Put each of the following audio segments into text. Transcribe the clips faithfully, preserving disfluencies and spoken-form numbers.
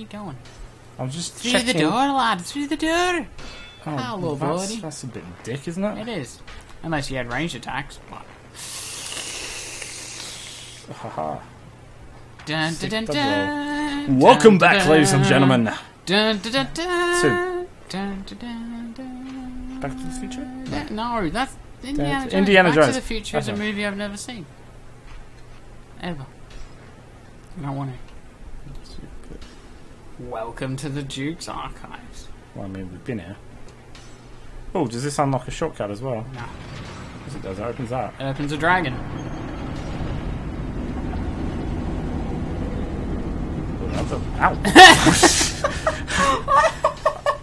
you going? I'm just Through checking. the door, lad. Through the door. Oh, hello, that's, buddy. That's a bit of a dick, isn't it? It is. Unless you had range attacks. Haha. Dun, dun, dun, dun, Welcome dun, back, dun, ladies and gentlemen. Dun, dun, dun, dun, dun, dun, dun. Back to the Future? No, no that's Indiana Jones. Indiana Jones. Back to the Future is a movie I've never seen. Ever. And I want to. Welcome to the Duke's Archives. Well, I mean, we've been here. Oh, does this unlock a shortcut as well? No. Yes, it does. It opens that. It opens a dragon. Ow.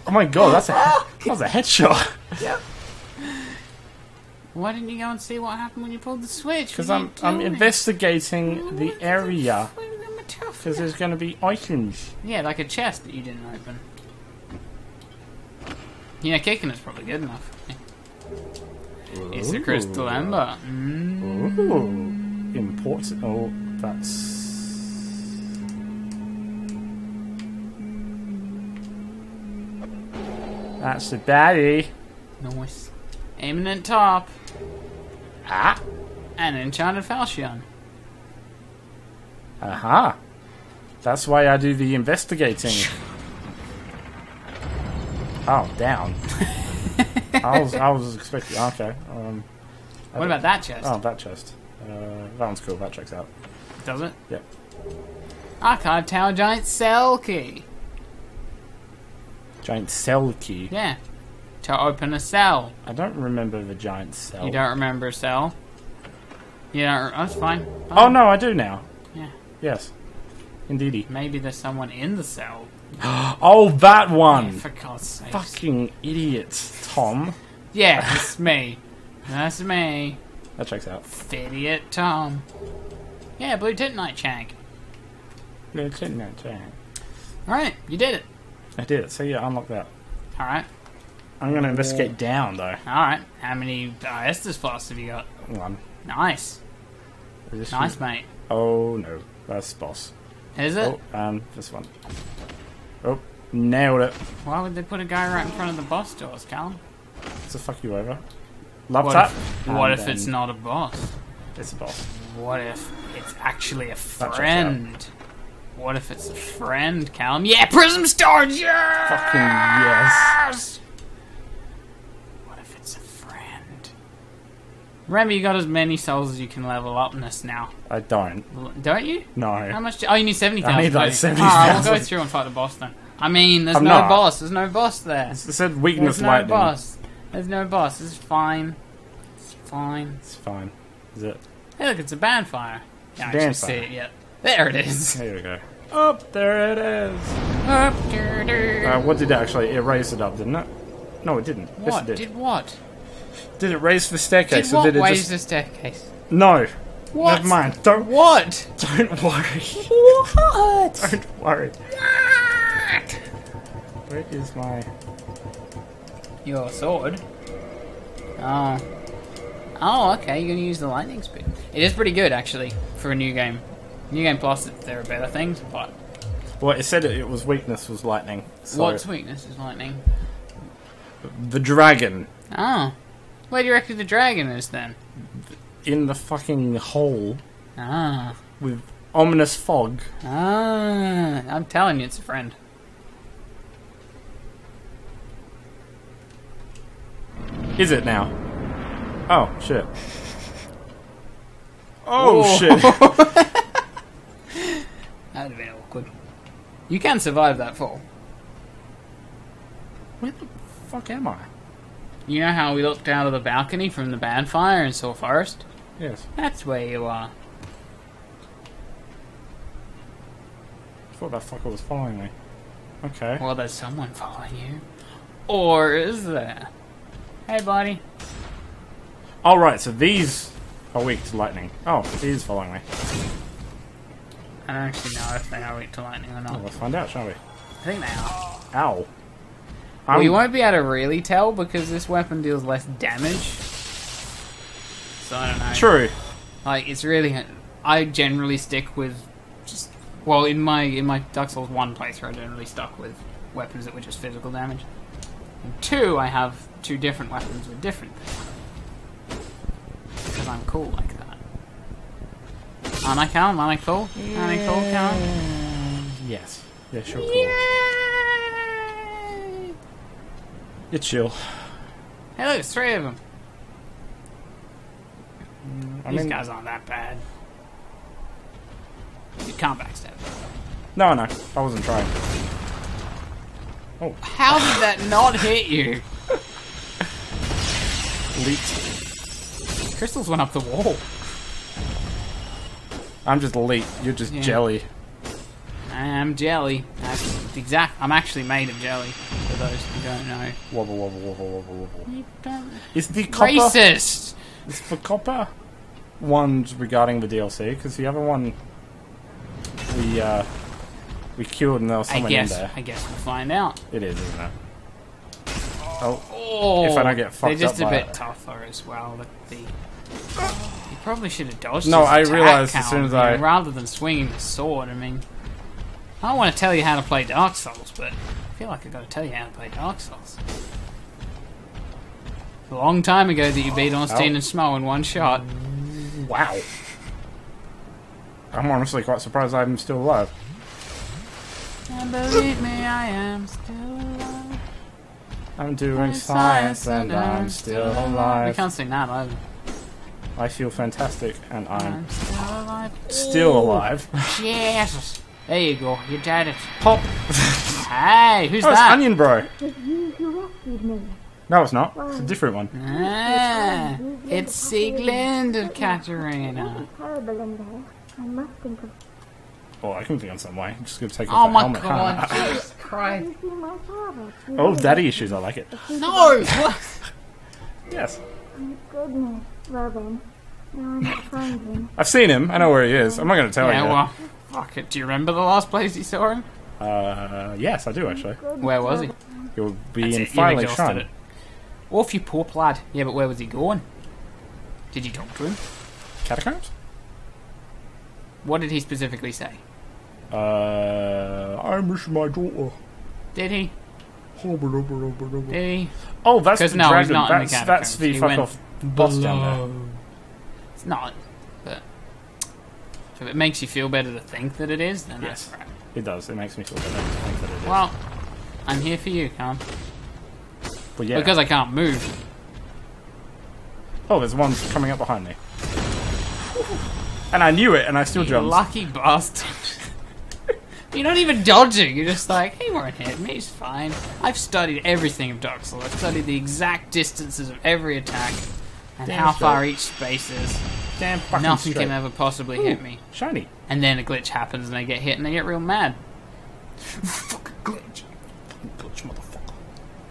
Oh my god, that's a, that was a headshot. Yep. Why didn't you go and see what happened when you pulled the switch? Because I'm, I'm investigating oh, the area. Because there's going to be items. Yeah, like a chest that you didn't open. Yeah, kicking is probably good enough. Ooh. It's a crystal ember. Mm. Ooh. Important. Oh, that's... That's the baddie. Nice. Eminent top. Ah. An enchanted falchion. Aha. That's why I do the investigating. Oh, down. I was I was expecting. Okay. Um, what about that chest? Oh, that chest. Uh, that one's cool. That checks out. Does it? Yep. Archive Tower Giant Cell Key. Giant cell key. Yeah. To open a cell. I don't remember the giant cell. You don't remember a cell? You don't... That's fine. Oh, oh no, I do now. Yeah. Yes. Indeedy. Maybe there's someone in the cell. Oh, that one! Yeah, for God's sake. Fucking idiot, Tom. Yeah, it's me. That's me. That checks out. Idiot Tom. Yeah, Blue Tit Night Shank. Blue Tit Night Shank. Alright, you did it. I did it, so yeah, unlock that. Alright. I'm gonna investigate down, though. Alright. How many uh, Estus flasks have you got? One. Nice. Nice, one? Mate. Oh, no. That's boss. Is it? Oh, and this one. Oh, nailed it. Why would they put a guy right in front of the boss doors, Callum? To fuck you over. Love that. What if it's not a boss? It's a boss. What if it's actually a friend? What if it's a friend, Callum? Yeah, Prism Storage! Yes! Fucking yes. What if it's a friend? Remember, you got as many souls as you can level up in this now. I don't. Don't you? No. How much? Do oh, you need seventy thousand. I need like seventy thousand. Oh, we'll go through and fight the boss then. I mean, there's I'm no not. boss. There's no boss there. It said weakness there's lightning. There's no boss. There's no boss. It's fine. It's fine. It's fine. Is it? Hey, look, it's a bonfire. Can't actually see it yet. There it is. There we go. Up there it is. Up there, there. Uh, what did it actually? It raised it up, didn't it? No, it didn't. What? Yes, it did. Did what? Did it raise the staircase? Did what or did it raise just... the staircase? No. What? Never mind. Don't. What? Don't worry. What? Don't worry. What? Where is my? Your sword. Oh. Oh, okay. You're gonna use the lightning speed. It is pretty good, actually, for a new game. New Game Plus, there are better things, but... Well, it said it, it was weakness was lightning. So what's weakness is lightning? The dragon. Oh. Where do you reckon the dragon is, then? In the fucking hole. Ah. With ominous fog. Ah. I'm telling you, it's a friend. Is it now? Oh, shit. Oh, whoa. Shit. That'd have been awkward. You can survive that fall. Where the fuck am I? You know how we looked out of the balcony from the bonfire and saw forest? Yes. That's where you are. I thought that fucker was following me. Okay. Well, there's someone following you. Or is there? Hey, buddy. Alright, so these are weak to lightning. Oh, he is following me. I don't actually know if they are weak to lightning or not. Well, let's find out, shall we? I think they are. Ow. I'm... We won't be able to really tell because this weapon deals less damage. So I don't know. True. Like, it's really... I generally stick with just Well, in my in my Dark Souls one playthrough, I generally stuck with weapons that were just physical damage. In two, I have two different weapons with different damage. Because I'm cool like that. Aren't I calm? Aren't I cool? Yeah. Aren't I cool, calm? Yes. Yeah, sure, cool. Yay! It's chill. Hey, look, there's three of them. I These mean, guys aren't that bad. You can't backstab. No, no. I wasn't trying. Oh. How did that not hit you? Leaked. Crystals went up the wall. I'm just leak. You're just yeah. jelly. I am jelly. That's exact. I'm actually made of jelly, for those who don't know. Wobble, wobble, wobble, wobble, wobble. You don't... Is the copper... Racist! Is the copper one regarding the D L C? Because the other one... We, uh, we cured and there was someone I guess, in there. I guess we'll find out. It is, isn't it? Oh, oh if I don't get fucked up. They're just up a by bit it. tougher as well. The, the, you probably should have dodged. No, I realized count, as soon as I... You know, rather than swinging the sword, I mean... I don't want to tell you how to play Dark Souls, but I feel like I've got to tell you how to play Dark Souls. It's a long time ago that you beat Ornstein oh. and Smo in one shot. Wow. I'm honestly quite surprised I'm still alive. And believe me, I am still alive. I'm doing science and I'm still alive. We can't sing that either. I feel fantastic and I'm, I'm still alive. Still alive. Jesus. There you go. You did it. Pop. Hey, who's oh, that? It's Onion Bro. No, it's not. It's a different one. Ah, it's Sieglind and Katerina. Oh, I can be on some way. I'm just going to take off oh my helmet. God, Jesus Christ. Oh, daddy issues, I like it. No! What? Yes. Goodness, Robin. I've seen him. I know where he is. I'm not going to tell yeah, you. Yeah, well, fuck it. Do you remember the last place you saw him? Uh, yes, I do, actually. Where was he? He will be That's in finally shun. Off you poor plaid. Yeah, but where was he going? Did you talk to him? Catacombs? What did he specifically say? Uh, I miss my daughter. Did he? Did he? Oh, that's the no, dragon. Not that's, in the that's the he fuck off boss below. Down there. It's not, but if it makes you feel better to think that it is, then yes, that's right. It does. It makes me feel better to think that it is. Well, I'm here for you, Cam. Well, yeah. Because I can't move. Oh, there's one coming up behind me. And I knew it, and I still you jumped. Lucky bastard. You're not even dodging. You're just like, he won't hit me. He's fine. I've studied everything of Dark Souls. I've studied the exact distances of every attack and Damn how straight. far each space is. Damn fucking Nothing straight. can ever possibly Ooh, hit me. Shiny. And then a glitch happens, and I get hit, and I get real mad. Fucking glitch. Fucking glitch, motherfucker.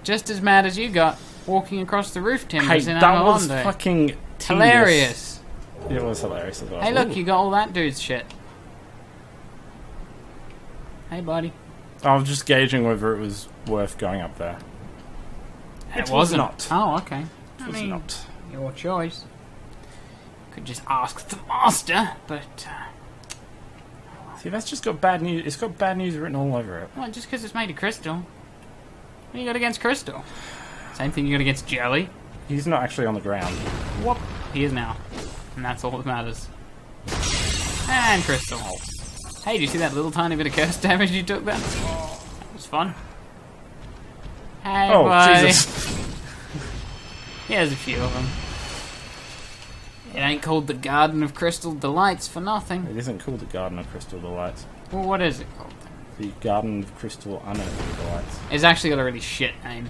Just as mad as you got walking across the roof timbers hey, in Anor Londo. That was fucking tedious. Hilarious. It was hilarious as well. Hey look, Ooh. you got all that dude's shit. Hey buddy. I was just gauging whether it was worth going up there. It, it was not. Oh, okay. It I was mean, not. Your choice. Could just ask the master, but... Uh, See, that's just got bad news. It's got bad news written all over it. Well, just because it's made of crystal. What do you got against crystal? Same thing you got against jelly. He's not actually on the ground. Whoop. He is now. And that's all that matters. And crystal. Hey, do you see that little tiny bit of curse damage you took there? That was fun. Hey, oh, buddy. Jesus. Yeah, there's a few of them. It ain't called the Garden of Crystal Delights for nothing. It isn't called the Garden of Crystal Delights. Well, what is it called then? The Garden of Crystal Unearthly Delights. It's actually got a really shit name.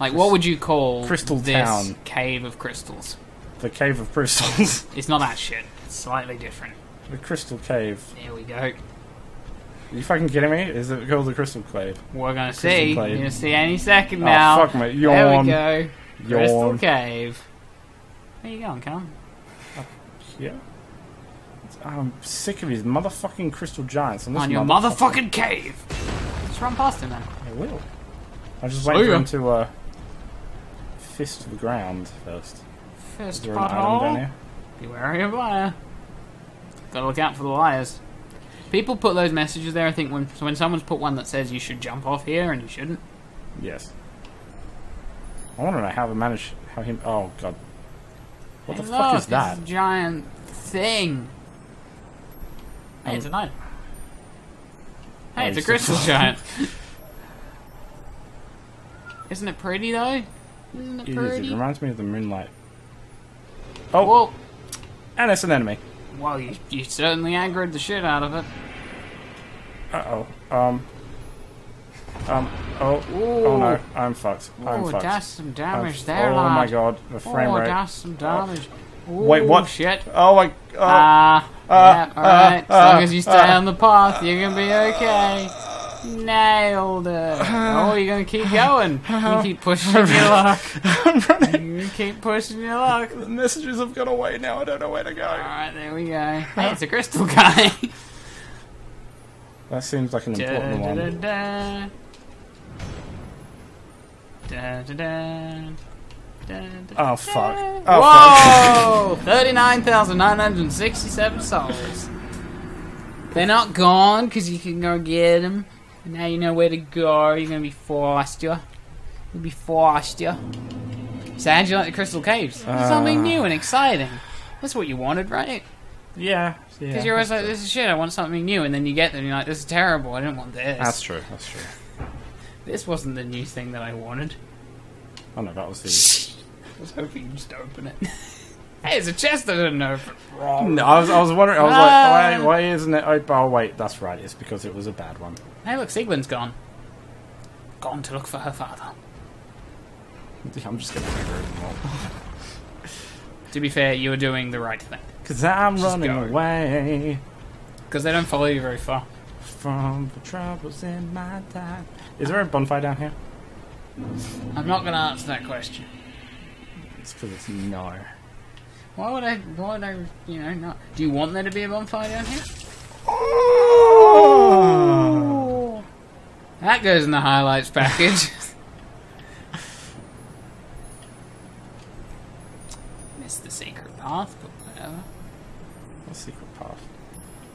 Like, Crystal what would you call Crystal this Town. Cave of Crystals? The Cave of Crystals. It's not that shit. It's slightly different. The Crystal Cave. There we go. Are you fucking kidding me? Is it called the Crystal Cave? We're gonna crystal see. Cave. You're gonna see any second oh, now. Fuck mate. Yawn. There we go. Yawn. Crystal Cave. Where you going, Cam? Up here. I'm sick of these motherfucking crystal giants. On your motherfucking, motherfucking cave. Let's run past him then. I will. I just wait for him to uh, fist the ground first. First pothole. Be wary of liar. Gotta look out for the liars. People put those messages there, I think, when when someone's put one that says you should jump off here and you shouldn't. Yes. I want to know how they managed... How him... Oh, God. What the fuck is that? It's a giant thing. Hey, it's a nine. Hey, it's a crystal giant. Isn't it pretty, though? Isn't it pretty? It reminds me of the moonlight. Oh! Whoa. And it's an enemy. Well, you, you certainly aggroed the shit out of it. Uh oh. Um. Um. Oh. Ooh. Oh no. I'm fucked. I'm Ooh, fucked. Oh, that's some damage there, oh, lad. Oh my god. The frame oh, rate. Oh, that's some damage. Oh. Ooh, wait, what? Shit. Oh my. Ah. Oh. Uh, uh, yeah, alright. Uh, as long as you stay uh, on the path, you're gonna be okay. Nailed it. Oh, you're gonna keep going. You keep pushing your luck. I'm running. You keep pushing your luck. The messages have gone away now. I don't know where to go. Alright, there we go. Hey, it's a crystal guy. That seems like an important one. Da da da. Oh, fuck. Oh, whoa! thirty-nine thousand nine hundred sixty-seven souls. They're not gone because you can go get them. Now you know where to go. You're going to be forced, yeah. You'll be forced, yeah. So how'd you like the Crystal Caves? Uh, something new and exciting. That's what you wanted, right? Yeah. Because yeah, you're always like, this is shit, I want something new. And then you get them and you're like, this is terrible, I didn't want this. That's true, that's true. This wasn't the new thing that I wanted. Oh no, that was the... I was hoping you'd just open it. Hey, it's a chest I didn't know. No, I was, I was wondering, I was uh, like, why, why isn't it open? Oh, wait, that's right, it's because it was a bad one. Hey, look, Sieglind's gone. Gone to look for her father. I'm just going to figure it out. To be fair, you were doing the right thing. Because I'm just running go. away. Because they don't follow you very far. From the troubles in my time. Is there a bonfire down here? I'm not going to answer that question. It's because it's no. Why would I, why would I, you know, not... Do you want there to be a bonfire down here? Oh! That goes in the highlights package. Missed the secret path, but whatever. What secret path?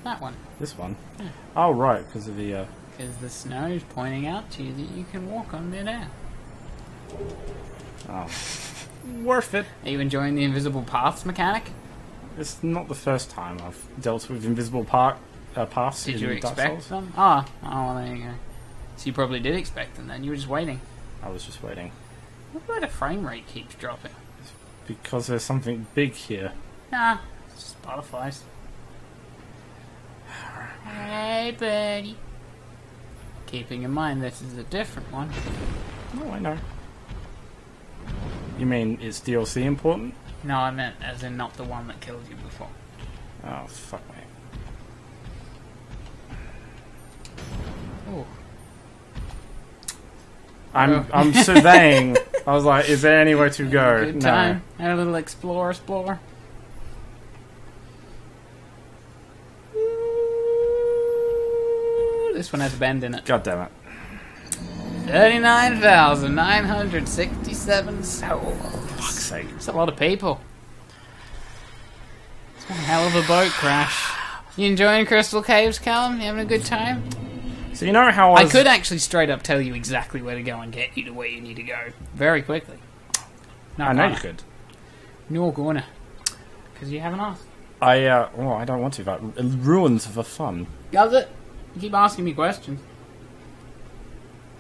That one. This one? Yeah. Oh, right, because of the, uh... Because the snow is pointing out to you that you can walk on midair. Oh. Worth it. Are you enjoying the invisible paths mechanic? It's not the first time I've dealt with invisible park, uh, paths. Did you expect them? Ah, oh. oh, well, there you go. So you probably did expect them then. You were just waiting. I was just waiting. Why the frame rate keeps dropping? It's because there's something big here. Nah, it's just butterflies. Hey, buddy. Keeping in mind this is a different one. Oh, I know. You mean it's D L C important? No, I meant as in not the one that killed you before. Oh, fuck me. Ooh. I'm oh. I'm surveying. I was like, is there anywhere to go? Good time. No. Had a little explore, explore. Ooh, this one has a bend in it. God damn it. thirty-nine thousand nine hundred sixty-seven souls. Fuck's sake. That's a lot of people. It's one hell of a boat crash. You enjoying Crystal Caves, Callum? You having a good time? So you know how I, was... I could actually straight up tell you exactly where to go and get you to where you need to go. Very quickly. Not I know gonna. you could. Nor gonna. Because you haven't asked. I, uh... Oh, I don't want to. That ruins the fun. Does it? You keep asking me questions.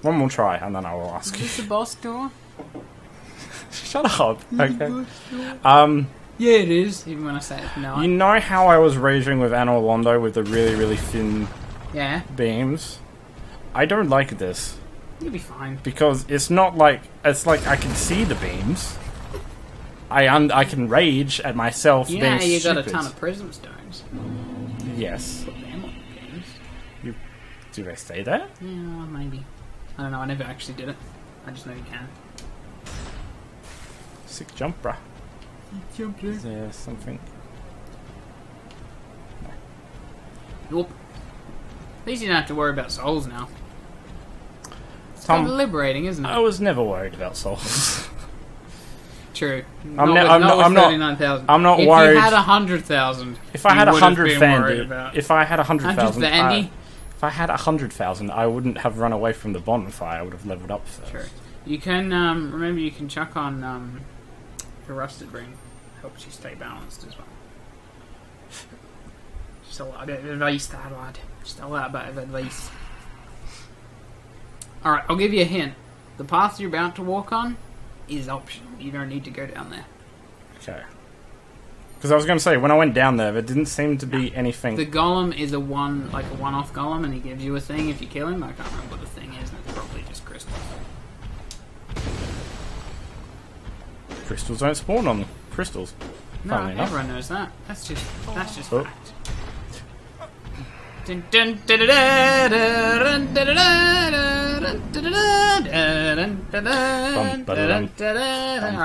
One more try, and then I will ask you. Is this the boss door? Shut up. Okay. Um, yeah, it is. Even when I say it's not. You know how I was raging with Anor Londo with the really, really thin yeah. beams? I don't like this. You'll be fine. Because it's not like... It's like I can see the beams. I un I can rage at myself you being stupid. Yeah, you got a ton of prism stones. Yes. Put them on the beams. You, do they stay there? Yeah, maybe. I don't know, I never actually did it. I just know you can. Sick jump, bruh. Jump, Is there something? No. Nope. At least you don't have to worry about souls now. It's Tom, kind of liberating, isn't it? I was never worried about souls. True. I'm not. I'm not. I'm not, I'm not, I'm not if worried. If you had a hundred thousand, if I had a hundred thousand, if I had a hundred thousand, if I had a hundred thousand, I wouldn't have run away from the bonfire. I would have leveled up first. True. You can um, remember. You can chuck on um, the rusted ring. Helps you stay balanced as well. Just a little bit of advice there, lad. Just a little bit of advice. Alright, I'll give you a hint. The path you're about to walk on is optional. You don't need to go down there. Okay. Because I was going to say, when I went down there, there didn't seem to be no. anything... The golem is a one, like a one-off golem, and he gives you a thing if you kill him. I can't remember what the thing is, and it's probably just crystals. Crystals don't spawn on them. Crystals. No, everyone knows that. That's just that's just oh. fact. Alright,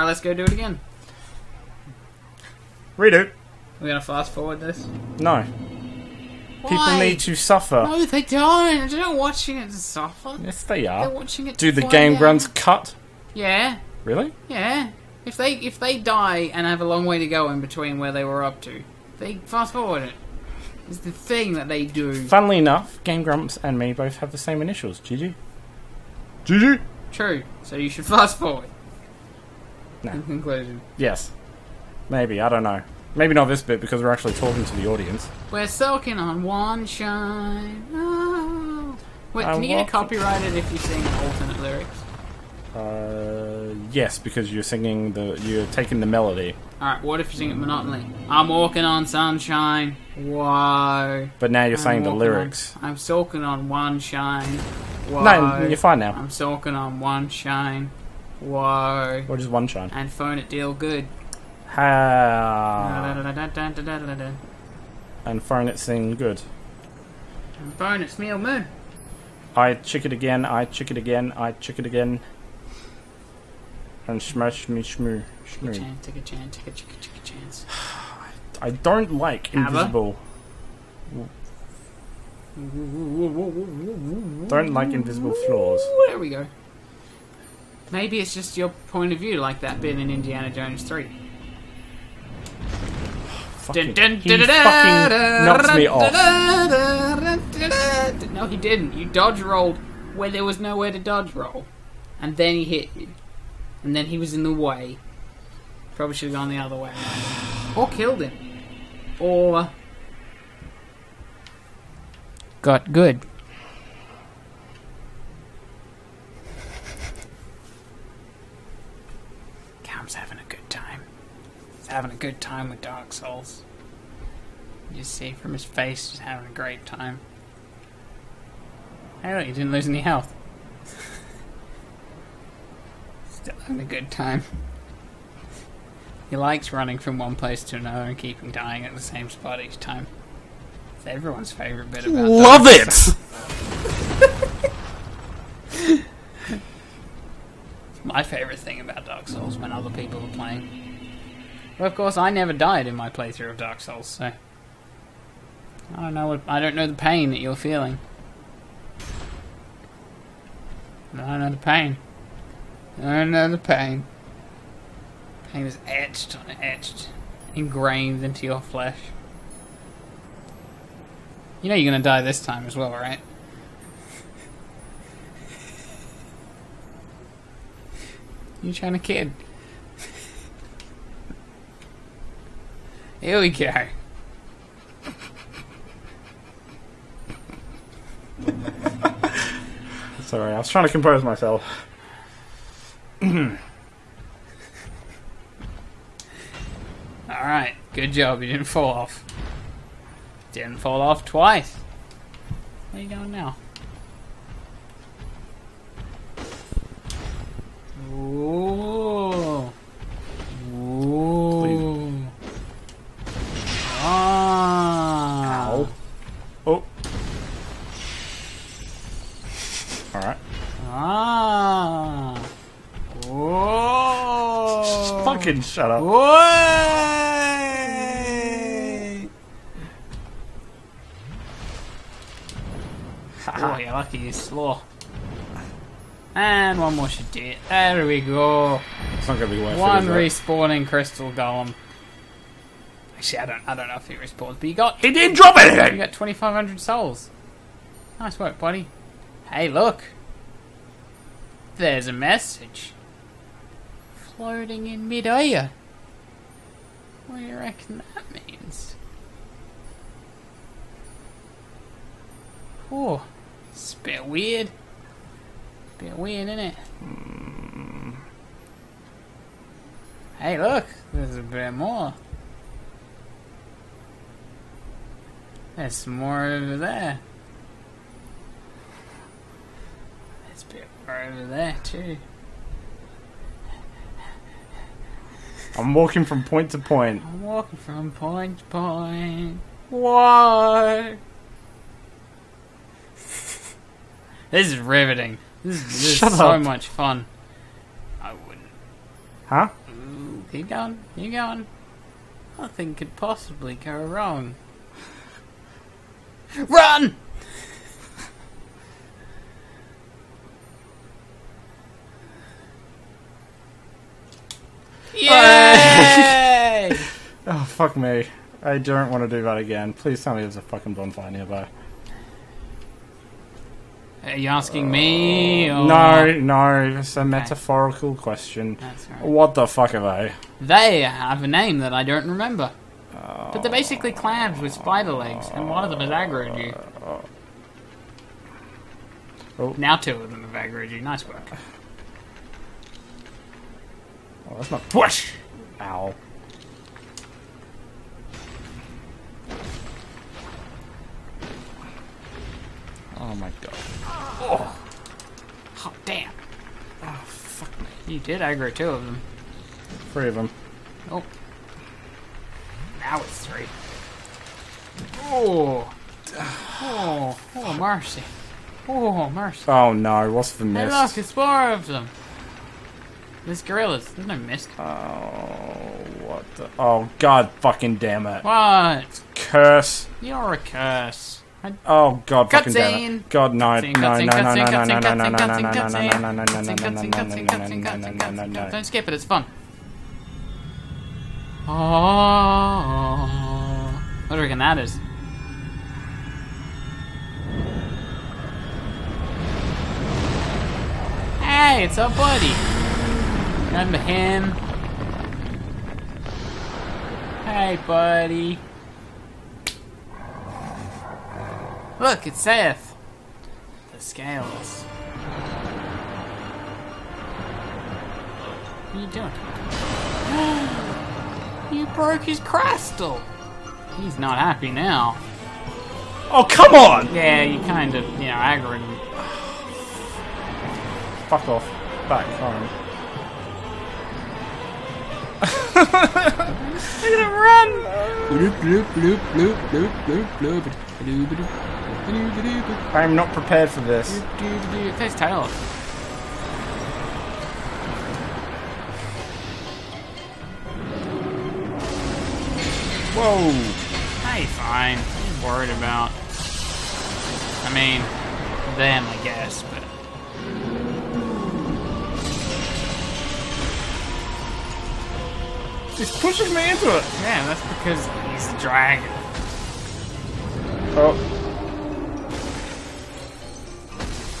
let's go do it again. Redo. We're gonna fast forward this? No. Why? People need to suffer. No, they don't. They're not watching it to suffer. Yes, they are. They're watching it to do the Game Grumps cut? Yeah. Really? Yeah. If they if they die and have a long way to go in between where they were up to, they fast forward it. It's the thing that they do. Funnily enough, Game Grumps and me both have the same initials. G G. G G. True. So you should fast forward. No. In conclusion. Yes. Maybe, I don't know. Maybe not this bit because we're actually talking to the audience. We're soaking on one shine. Oh. Wait, can I you get copyrighted if you sing alternate lyrics? Uh, yes, because you're singing the, you're taking the melody. Alright, what if you sing it monotonously? I'm walking on sunshine, whoa. But now you're I'm saying the lyrics. On, I'm soaking on one shine, whoa. No, you're fine now. I'm soaking on one shine, whoa. Or just one shine. And phone it deal good. How? And phone it sing good. And phone it smell moon. I chick it again, I chick it again, I chick it again. And smash me shmoo. Take a chance, take a chance, take a, take a, take a chance. I don't like invisible. Don't like invisible flaws. There we go. Maybe it's just your point of view, like that bit in Indiana Jones three. Fuck dun, dun, he dun, fucking dun, knocked dun, me off. Dun, dun, dun. No, he didn't. You dodge rolled where there was nowhere to dodge roll. And then he hit you. And then he was in the way. Probably should have gone the other way. Or killed him. Or... got good. Cam's having a good time. He's having a good time with Dark Souls. You just see from his face, he's having a great time. Hey look, he didn't lose any health. Still having a good time. He likes running from one place to another and keeping dying at the same spot each time. It's everyone's favourite bit about love dogs. It! It's my favourite thing about Dark Souls when other people are playing. Well, of course, I never died in my playthrough of Dark Souls, so I don't know. What, I don't know the pain that you're feeling. I don't know the pain. Oh no, the pain. Pain is etched, etched, ingrained into your flesh. You know you're gonna die this time as well, right? You're trying to kid. Here we go. Sorry, I was trying to compose myself. Alright, good job, you didn't fall off. Didn't fall off twice. Where are you going now? Ooh. Ooh. Ah. Ow. Oh. Alright. Ah. Whoa! Fucking shut up! Whoa! Oh, you're lucky you slaw. And one more should do it. There we go. It's not going to be worth it. One respawning crystal golem. Actually, I don't, I don't know if he respawns, but you got... He didn't drop anything! You got twenty-five hundred souls. Nice work, buddy. Hey, look. There's a message. Floating in mid-air. What do you reckon that means? Oh, it's a bit weird. A bit weird, isn't it? Mm. Hey, look, there's a bit more. There's some more over there. There's a bit more over there, too. I'm walking from point to point. I'm walking from point to point. Whoa! This is riveting. This is, this Shut is so up. much fun. I wouldn't. Huh? Ooh, keep going, keep going. Nothing could possibly go wrong. Run! Yay! Oh, fuck me. I don't want to do that again. Please tell me there's a fucking bonfire nearby. Are you asking uh, me? Or... No, no. It's a okay. metaphorical question. That's right. What the fuck are they? They have a name that I don't remember. Uh, but they're basically clams with spider legs, and one of them has aggroed you. Oh. Now two of them have aggroed you. Nice work. Oh, that's not... Push! Ow. Oh my god. Oh, oh damn. Oh, fuck me. You did aggro two of them. Three of them. Oh. Now it's three. Oh. Oh, oh mercy. Oh, mercy. Oh no, what's the mist? Hey look, it's four of them. There's gorillas. There's no mist. Oh, what the... Oh, god fucking damn it. What? It's a curse. You're a curse. I... Oh, god fucking damn it. God, no. No, no, no, no, no, no, no, no, no, no, no, no, no, no, no. Don't skip it. It's fun. Oh. What do you reckon that is? Hey, it's our buddy. Remember him? Hey, buddy. Look, it's Seath the Scaleless. What are you doing? You broke his crystal. He's not happy now. Oh, come on! Yeah, you kind of, you know, aggroed him. Fuck off. Back home. Look at him run! I am not prepared for this. Face tail. Whoa! Hey, fine. I'm worried about. I mean, them, I guess, but. He's pushing me into it! Yeah, that's because he's a dragon. Oh.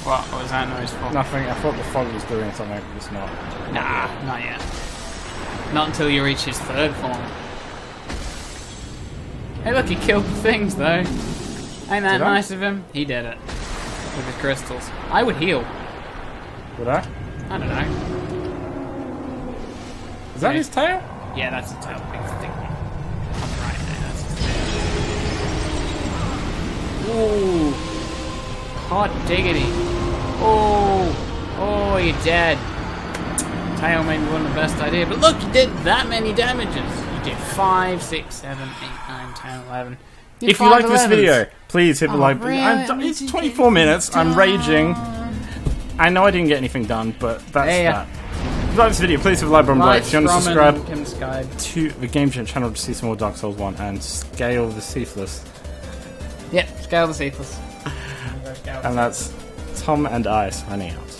What? What was that noise for? Nothing. I thought the fog was doing something, but it's not. Nah, not yet. Not until you reach his third form. Hey look, he killed the things though. Ain't that nice of him? He did it. With his crystals. I would heal. Would I? I don't know. Is that his tail? Yeah, that's a tail big thing. I'm right there, that's his tail. Ooh. Hot diggity. Oh. Oh, you're dead. Tail maybe wasn't the best idea, but look, you did that many damages. You did five, six, seven, eight, nine, ten, eleven. You if you like this video, please hit the oh, like button. Really? It's twenty-four minutes, done. I'm raging. I know I didn't get anything done, but that's yeah. that. If you like this video, please leave a like button below. If you want to subscribe to the Game Gent channel to see some more Dark Souls one and Scale the Seathless. Yep, Scale the Seathless. And that's Tom and I signing out.